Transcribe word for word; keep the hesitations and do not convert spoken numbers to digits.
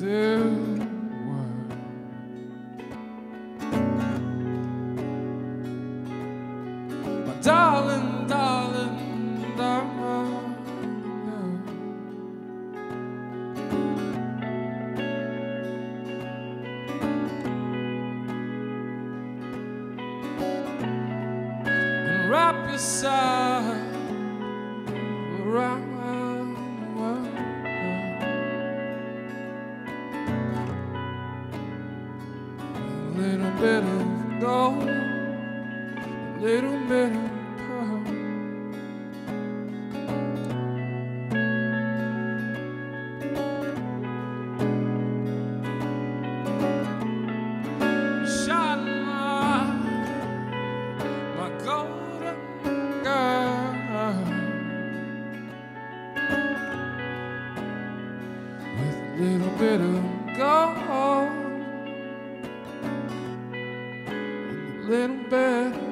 silver world. My darling, darling, darling, and wrap yourself around. Little bit of gold, little bit of pearl. Shine my, my golden girl with a little bit of gold. Little bit.